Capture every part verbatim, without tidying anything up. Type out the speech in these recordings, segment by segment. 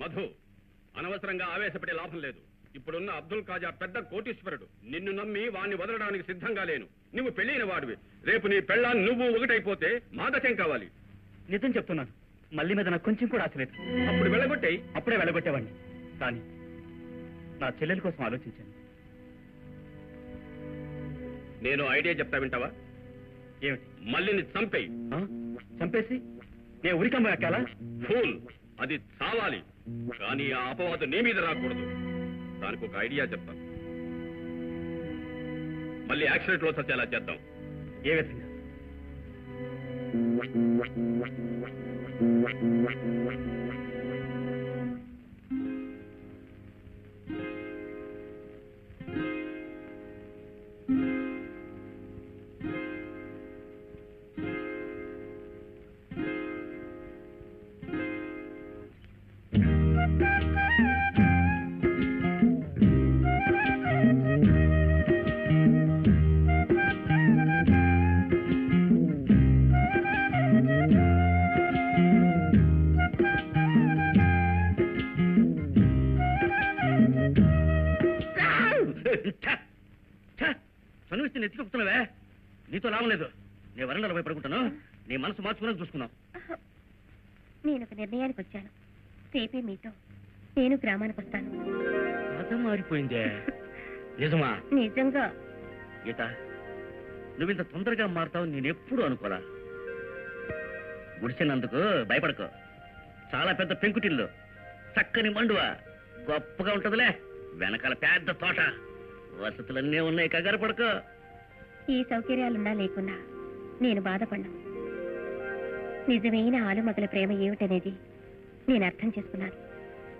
మధు, అనవసరంగా ఆవేశపడే లాభం లేదు. ఇప్పుడున్న అబ్దుల్ ఖాజా పెద్ద కోటీశ్వరుడు. నిన్ను నమ్మి వాణ్ణి వదలడానికి సిద్ధంగా లేను. నువ్వు పెళ్ళైన వాడివి. రేపు నీ పెళ్ళా నువ్వు ఒకటైపోతే మా గతం కావాలి. నిజం చెప్తున్నాను, మళ్ళీ మీద నాకు కొంచెం కూడా ఆశలేదు. అప్పుడు వెళ్ళగొట్టాయి, అప్పుడే వెళ్ళగొట్టేవాడిని. కానీ నా చెల్లెల కోసం ఆలోచించాను. నేను ఐడియా చెప్తా వింటావా? ఏమిటి? మళ్ళీని చంపేయి. చంపేసి నేను ఉరికమ్మ ఎక్కాలా? ఫూల్, అది చావాలి. కానీ ఆ అపవాదు నీ మీద రాకూడదు. దానికి ఒక ఐడియా చెప్తాను. మళ్ళీ యాక్సిడెంట్ లో సత్యాలా చేద్దాం. ఏ విధంగా? ఎత్తుకొస్తున్నావే, నీతో లాభం లేదు. నేను వరండాలో పోయి పడుకుంటాను. నీ మనసు మార్చుకుని చూసుకున్నావు. నేను ఒక నిర్ణయానికి వచ్చాను. రేపే మీతో నేను గ్రామానికి వస్తాను. మతం మారిపోయిందే. నిజమా? నిజంగా. గీత, నువ్వింత తొందరగా మారుతావు నేనెప్పుడు అనుకోలా. గుడిసినందుకు భయపడకు. చాలా పెద్ద పెంకుటిల్లు, చక్కని మండువా, గొప్పగా ఉంటుందిలే. వెనకాల పెద్ద తోట, వసతులన్నీ ఉన్నాయి. కగారు పడకు. ఈ సౌకర్యాలున్నా లేకున్నా నేను బాధపడ్డా. నిజమైన ఆలుమగల ప్రేమ ఏమిటనేది నేను అర్థం చేసుకున్నాను.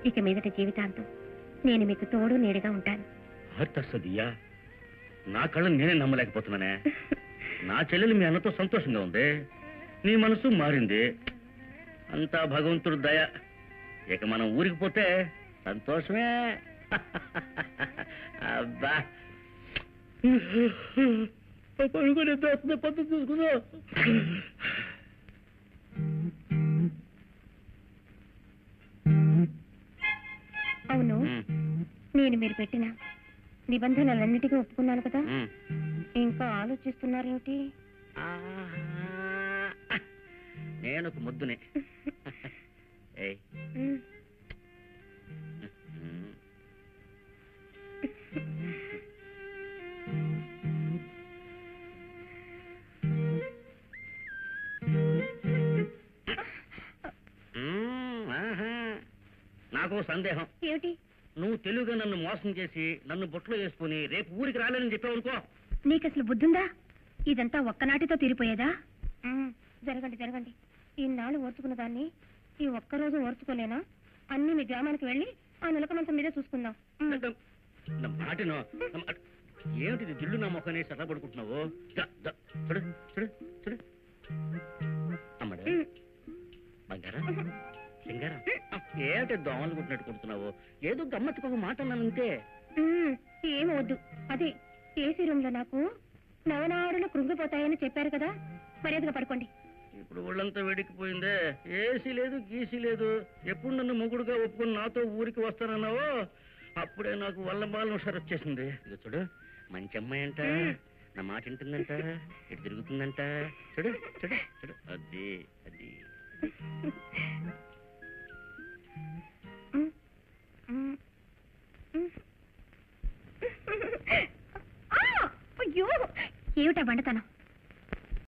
ఇక మీదట జీవితాంతం నేను మీకు తోడు నీడగా ఉంటాను. హర్తసదియా, నా కళ్ళని నేనే నమ్మలేకపోతున్నానే. నా చెల్లెలు మీ అన్నతో సంతోషంగా ఉంది. నీ మనసు మారింది. అంతా భగవంతుడు దయ. ఇక మనం ఊరికి పోతే సంతోషమే. అబ్బా, పడుకునే దోస్తున్న పద్ధతి చూసుకుందా? అవును, నేను మీరు పెట్టిన నిబంధనలన్నిటికీ ఒప్పుకున్నాను కదా. ఇంకా ఆలోచిస్తున్నారేమిటి? నేను ఒక ముద్దునే. నాకు సందేహం. ఏమిటి? నువ్వు తెలుగుగా నన్ను మోసం చేసి నన్ను బొట్లో వేసుకుని రేపు ఊరికి రాలేదని చెప్పావు అనుకో. నీకు అసలు బుద్ధుందా? ఇదంతా ఒక్కనాటితో తీరిపోయేదా? జరగండి జరగండి. ఇన్నాళ్ళు ఓర్చుకున్న దాన్ని ఈ ఒక్కరోజు ఓర్చుకోలేనా? అన్ని మీ గ్రామానికి వెళ్ళి ఆ నిలకమంత మీదే చూసుకుందాం. ఏమిటి జిల్లు నా మొక్కనే సరపడుకుంటున్నావు? ఏమిటి దోమలు కుట్టినట్టు కుడుతున్నావు? ఏదో గమ్మత్తుకు మాట అన్నానంతే. ఏమవద్దు. అదే ఏసీ రూమ్ లో నాకు నవనాడులు కృంగిపోతాయని చెప్పారు కదా. మర్యాదగా పడుకోండి. ఇప్పుడు ఒళ్ళంతా వేడికిపోయిందే. ఏసీ లేదు, గీసీ లేదు. ఎప్పుడు నన్ను మొగుడుగా ఒప్పుకుని నాతో ఊరికి వస్తానన్నావో అప్పుడే నాకు వల్ల బాల షరత్ వచ్చేసింది. చూడు, మంచి అమ్మాయి అంట, నా మాట వింటుందంట, ఇటు తిరుగుతుందంట. చూడు చూడు చూడు, అది అది. ఏమిటా బండతనం?